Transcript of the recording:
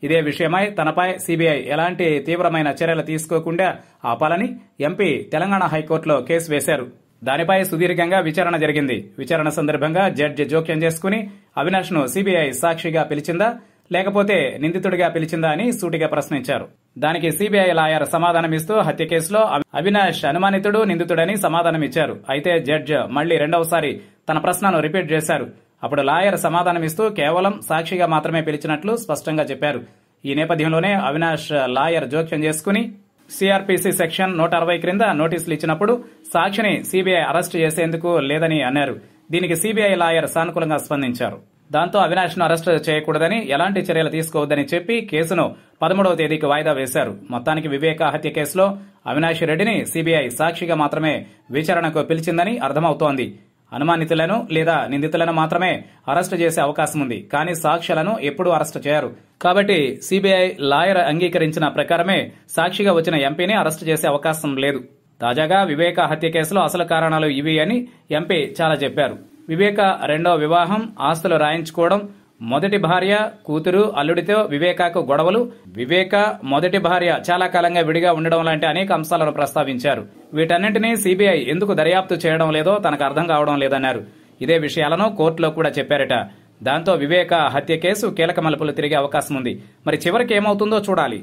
Ide Vishayamai, Tanapai, CBI, Elanti, Tivramana Charyala Teesukokunda, Apalani, MP, Telangana High Court lo Case Vesaru. Danipai Sudhirghanga Vicharana Jarigindi. Vicharana Sandarbhanga, Judge Jokyam Chesukuni, Avinashnu, CBI, Sakshiga Pilicinda, Lekapote, Ninditudiga Pilicinda Ani, Sutiga Prashnincharu. Daniki CBI lawyer సమాధానమిస్తూ హత్య కేసులో అవినాష్ అనుమానితుడు నిందితుడని సమాధానమిచ్చారు. అయితే judge మళ్ళీ రెండవసారి తన ప్రశ్నను repeat చేశారు. అప్పుడు లాయర్ సమాధానమిస్తూ కేవలం సాక్షిగా మాత్రమే పిలిచినట్లు స్పష్టంగా చెప్పారు. ఈ నేపథ్యంలోనే అవినాష్ లాయర్ జోక్యం చేసుకుని CRPC సెక్షన్ 160 క్రింద నోటీసులు ఇచ్చినప్పుడు సాక్షిని CBI అరెస్ట్ చేసేందుకు లేదని అన్నారు. దీనికి CBI లాయర్ సానుకూలంగా స్పందించారు. దాంతో అవినాష్ను అరెస్ట్ చేయకూడదని ఎలాంటి చర్యలు తీసుకోవద్దని చెప్పి కేసును 13వ తేదీకి వాయిదా వేశారు. మొత్తానికి వివేక హత్య కేసులో అవినాష్ రెడ్డిని CBI సాక్షిగా మాత్రమే విచారణకు పిలిచిందని అర్థమవుతోంది. అనుమానితులను లేదా నిందితులను మాత్రమే అరెస్ట్ చేసే అవకాశం ఉంది. కానీ సాక్షులను ఎప్పుడూ అరెస్ట్ చేయరు. కాబట్టి CBI లాయర్ అంగీకరించిన ప్రకారమే సాక్షిగా వచ్చిన ఎంపీని అరెస్ట్ చేసే అవకాశం లేదు. తాజాగా వివేక హత్య కేసులో అసలు కారణాలు ఇవి అని ఎంపీ చాలా చెప్పారు. వివేక రెండో వివాహం, ఆస్తులు రాయించుకోవడం, మొదటి భార్య, కూతురు, అల్లుడితో వివేకకు గొడవలు, వివేక మొదటి భార్య చాలా కాలంగా విడిగా ఉండడం లాంటి అనేక అంశాలను ప్రస్తావించారు. వీటన్నింటినీ CBI ఎందుకు దర్యాప్తు చేయడం లేదో తనకు అర్థం కావడం లేదన్నారు. ఇదే విషయాలను కోర్టులో కూడా చెప్పారట. దాంతో వివేక హత్య కేసు కీలక మలుపులు తిరిగే అవకాశం ఉంది. మరి చివరికి ఏమవుతుందో చూడాలి.